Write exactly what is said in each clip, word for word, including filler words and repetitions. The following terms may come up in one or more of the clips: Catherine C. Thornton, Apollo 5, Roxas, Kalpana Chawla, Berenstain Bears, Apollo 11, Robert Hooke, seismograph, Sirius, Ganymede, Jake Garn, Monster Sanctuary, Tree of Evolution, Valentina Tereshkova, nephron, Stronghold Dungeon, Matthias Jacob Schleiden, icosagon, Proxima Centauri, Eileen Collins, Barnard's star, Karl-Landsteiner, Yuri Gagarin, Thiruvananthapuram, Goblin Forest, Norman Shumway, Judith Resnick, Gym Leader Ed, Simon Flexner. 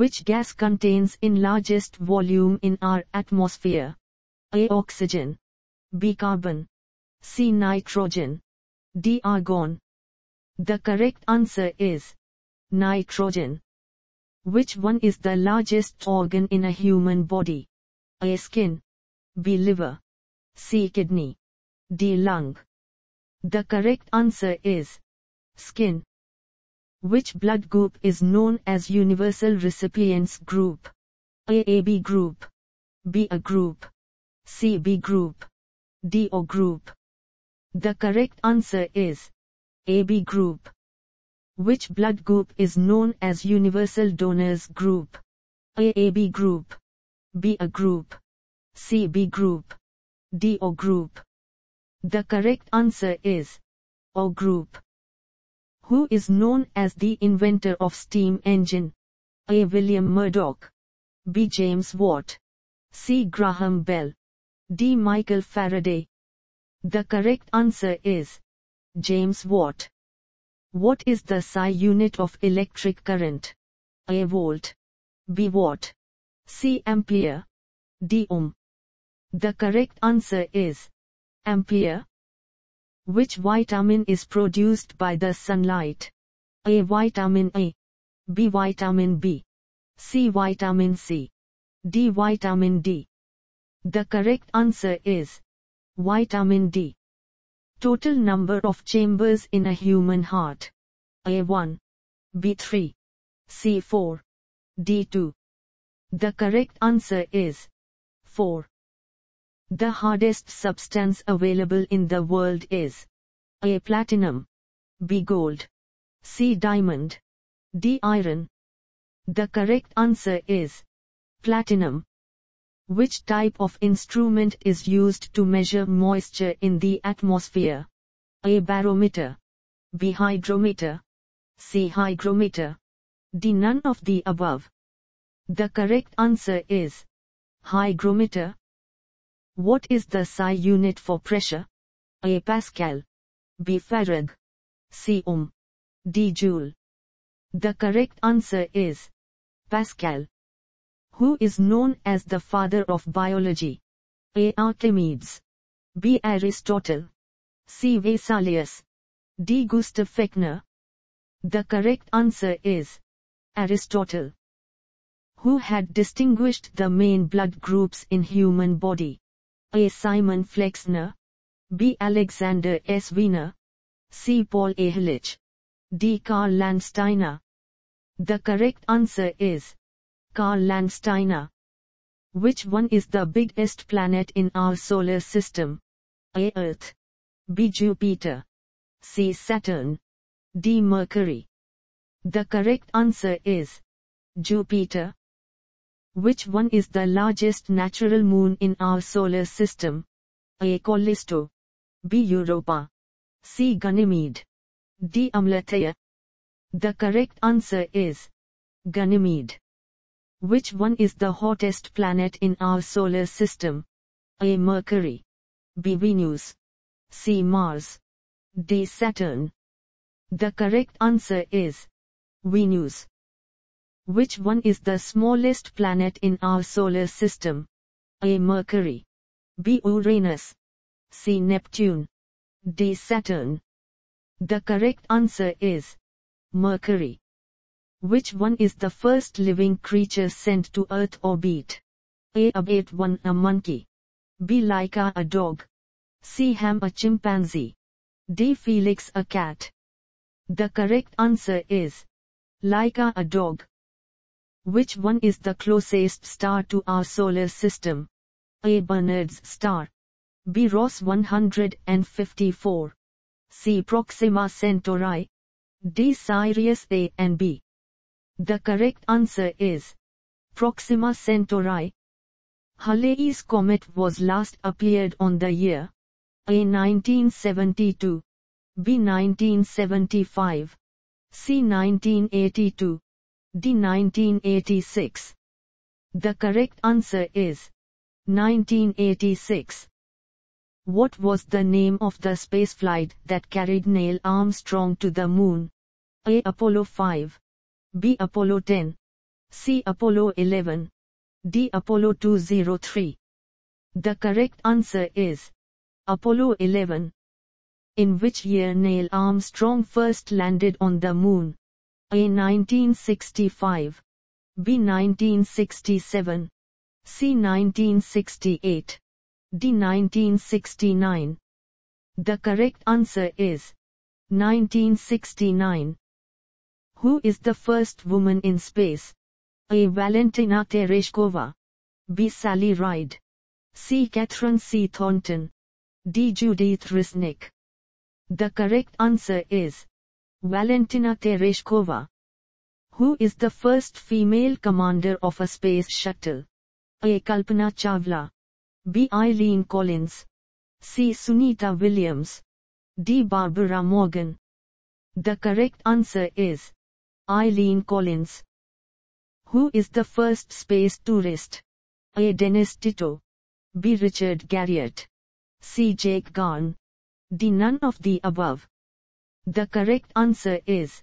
Which gas contains in largest volume in our atmosphere? A. Oxygen. B. Carbon. C. Nitrogen. D. Argon. The correct answer is nitrogen. Which one is the largest organ in a human body? A. Skin. B. Liver. C. Kidney. D. Lung. The correct answer is skin. Which blood group is known as universal recipients group? A. A B group. B. A group. C. B group. D. O group. The correct answer is A B group. Which blood group is known as universal donors group? A. A B group. B. A group. C. B group. D. O group. The correct answer is O group. Who is known as the inventor of steam engine? A. William Murdoch. B. James Watt. C. Graham Bell. D. Michael Faraday. The correct answer is James Watt. What is the S I unit of electric current? A. Volt. B. Watt. C. Ampere. D. Ohm. The correct answer is ampere. Which vitamin is produced by the sunlight? A. Vitamin A. B. Vitamin B. C. Vitamin C. D. Vitamin D. The correct answer is vitamin D. Total number of chambers in a human heart. A. one. B. three. C. four. D. two. The correct answer is four. The hardest substance available in the world is A. Platinum. B. Gold. C. Diamond. D. Iron. The correct answer is platinum. Which type of instrument is used to measure moisture in the atmosphere? A. Barometer. B. Hydrometer. C. Hygrometer. D. None of the above. The correct answer is hygrometer. What is the S I unit for pressure? A. Pascal. B. Farad. C. Ohm. D. Joule. The correct answer is Pascal. Who is known as the father of biology? A. Archimedes. B. Aristotle. C. Vesalius. D. Gustav Fechner. The correct answer is Aristotle. Who had distinguished the main blood groups in human body? A. Simon Flexner. B. Alexander S. Wiener. C. Paul A. Hillich. D. Karl-Landsteiner. The correct answer is Karl-Landsteiner. Which one is the biggest planet in our solar system? A. Earth. B. Jupiter. C. Saturn. D. Mercury. The correct answer is Jupiter. Which one is the largest natural moon in our solar system? A. Callisto. B. Europa. C. Ganymede. D. Amalathea. The correct answer is Ganymede. Which one is the hottest planet in our solar system? A. Mercury. B. Venus. C. Mars. D. Saturn. The correct answer is Venus. Which one is the smallest planet in our solar system? A. Mercury. B. Uranus. C. Neptune. D. Saturn. The correct answer is Mercury. Which one is the first living creature sent to Earth orbit? A. Abat one, a monkey. B. Laika, a dog. C. Ham, a chimpanzee. D. Felix, a cat. The correct answer is Laika, a dog. Which one is the closest star to our solar system? A. Barnard's star. B. Ross one hundred fifty-four. C. Proxima Centauri. D. Sirius A and B. The correct answer is Proxima Centauri. Halley's comet was last appeared on the year A. nineteen seventy-two. B. nineteen seventy-five. C. nineteen eighty-two. D. nineteen eighty-six. The correct answer is nineteen eighty-six. What was the name of the spaceflight that carried Neil Armstrong to the moon? A. Apollo five. B. Apollo ten. C. Apollo eleven, D. Apollo two oh three. The correct answer is Apollo eleven. In which year Neil Armstrong first landed on the moon? A. nineteen sixty-five, B. nineteen sixty-seven, C. nineteen sixty-eight, D. nineteen sixty-nine. The correct answer is nineteen sixty-nine. Who is the first woman in space? A. Valentina Tereshkova, B. Sally Ride, C. Catherine C. Thornton, D. Judith Resnick. The correct answer is Valentina Tereshkova. Who is the first female commander of a space shuttle? A. Kalpana Chawla, B. Eileen Collins, C. Sunita Williams, D. Barbara Morgan. The correct answer is Eileen Collins. Who is the first space tourist? A. Dennis Tito, B. Richard Garriott, C. Jake Garn, D. None of the above. The correct answer is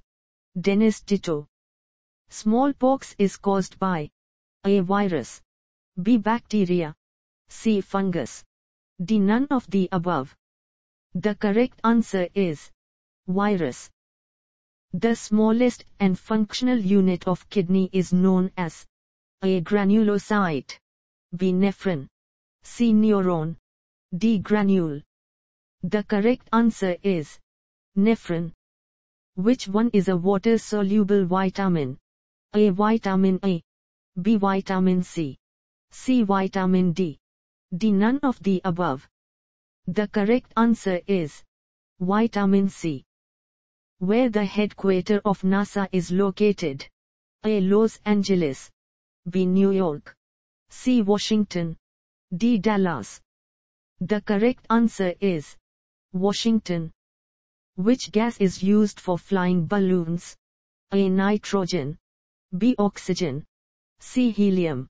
Dennis Tito. Smallpox is caused by A. virus, B. bacteria, C. fungus, D. None of the above. The correct answer is virus. The smallest and functional unit of kidney is known as A. granulocyte, B. nephron, C. neuron, D. granule. The correct answer is nephron. Which one is a water-soluble vitamin? A. vitamin A, B. vitamin C, C. vitamin D, D. None of the above. The correct answer is vitamin C. Where the headquarters of NASA is located? A. Los Angeles, B. New York, C. Washington, D. Dallas. The correct answer is Washington. Which gas is used for flying balloons? A. nitrogen, B. oxygen, C. helium,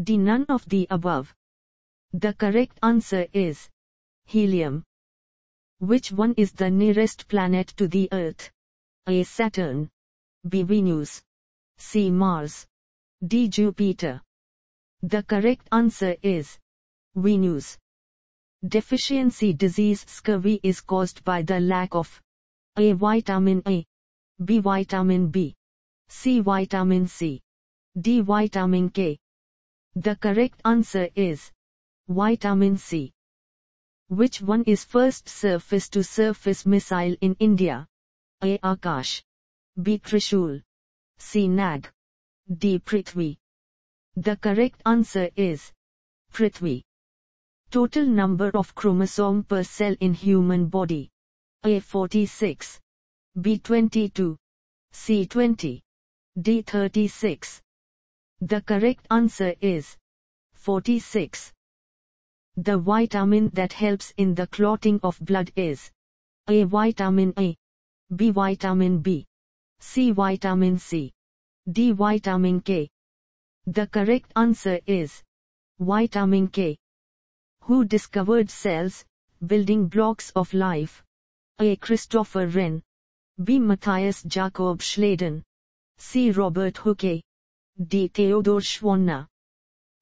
D. None of the above. The correct answer is helium. Which one is the nearest planet to the Earth? A. Saturn, B. Venus, C. Mars, D. Jupiter. The correct answer is Venus. Deficiency disease scurvy is caused by the lack of A. vitamin A, B. vitamin B, C. vitamin C, D. vitamin K. The correct answer is vitamin C. Which one is first surface-to-surface missile in India? A. Akash, B. Trishul, C. Nag, D. Prithvi. The correct answer is Prithvi. Total number of chromosomes per cell in human body? A. forty-six, B. twenty-two, C. twenty, D. thirty-six. The correct answer is forty-six. The vitamin that helps in the clotting of blood is A. vitamin A, B. vitamin B, C. vitamin C, D. vitamin K. The correct answer is vitamin K. Who discovered cells, building blocks of life? A. Christopher Wren, B. Matthias Jacob Schleiden, C. Robert Hooke, D. Theodor Schwanner.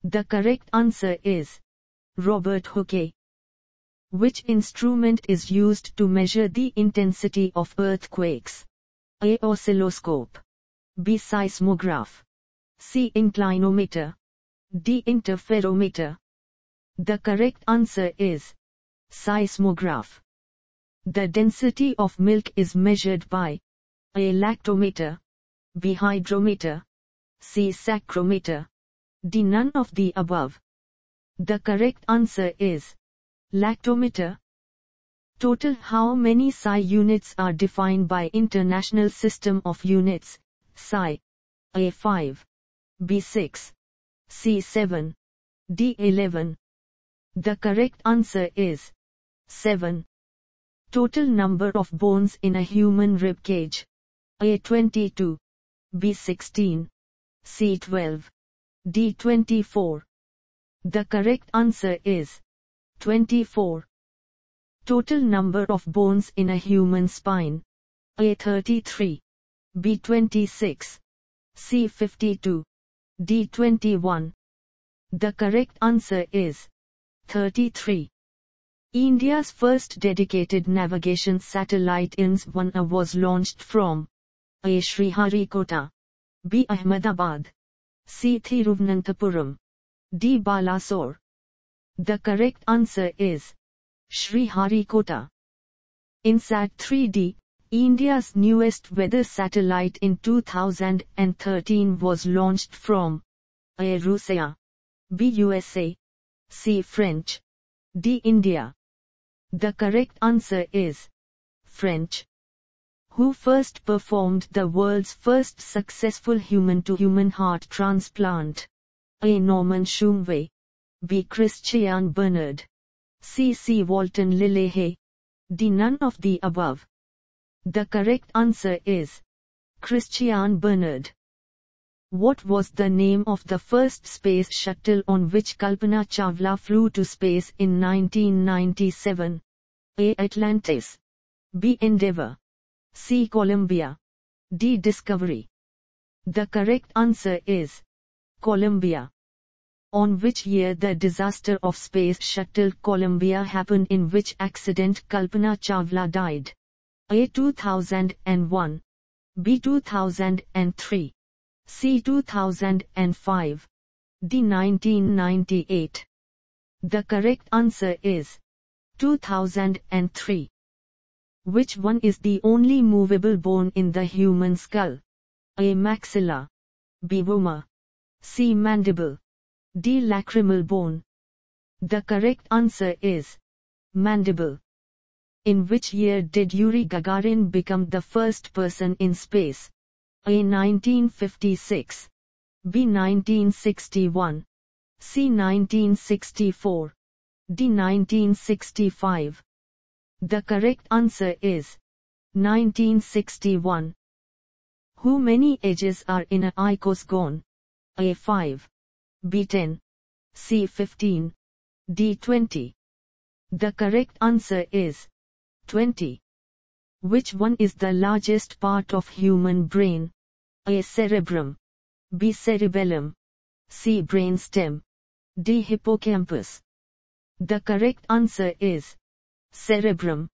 The correct answer is Robert Hooke. Which instrument is used to measure the intensity of earthquakes? A. Oscilloscope, B. Seismograph, C. Inclinometer, D. Interferometer. The correct answer is seismograph. The density of milk is measured by A. lactometer, B. hydrometer, C. sacrometer, D. None of the above. The correct answer is lactometer. Total how many S I units are defined by International System of Units, S I? A. five, B. six, C. seven, D. eleven. The correct answer is seven. Total number of bones in a human rib cage? A. twenty-two, B. sixteen, C. twelve, D. twenty-four. The correct answer is twenty-four. Total number of bones in a human spine? A. thirty-three, B. twenty-six, C. fifty-two, D twenty-one. The correct answer is thirty-three. India's first dedicated navigation satellite I N S one A was launched from A. Sriharikota, B. Ahmedabad, C. Thiruvananthapuram, D. Balasore. The correct answer is Sriharikota. InSat three D, India's newest weather satellite in two thousand thirteen was launched from A. Russia, B. U S A, C. French, D. India. The correct answer is French. Who first performed the world's first successful human-to-human heart transplant? A. Norman Shumway, B. Christian Bernard, C. C. Walton Lillehay, D. None of the above. The correct answer is Christian Bernard. What was the name of the first space shuttle on which Kalpana Chawla flew to space in nineteen ninety-seven? A. Atlantis, B. Endeavour, C. Columbia, D. Discovery. The correct answer is Columbia. On which year the disaster of Space Shuttle Columbia happened, in which accident Kalpana Chawla died? A. two thousand one, B. two thousand three, C. two thousand five, D. nineteen ninety-eight. The correct answer is two thousand three. Which one is the only movable bone in the human skull? A. Maxilla, B. Vomer, C. Mandible, D. Lacrimal bone. The correct answer is mandible. In which year did Yuri Gagarin become the first person in space? A. nineteen fifty-six, B. nineteen sixty-one, C. nineteen sixty-four, D. nineteen sixty-five. The correct answer is nineteen sixty-one. How many edges are in an icosagon? A. five, B. ten, C. fifteen, D. twenty. The correct answer is twenty. Which one is the largest part of human brain? A. Cerebrum, B. Cerebellum, C. Brainstem, D. Hippocampus. The correct answer is Cerebrum.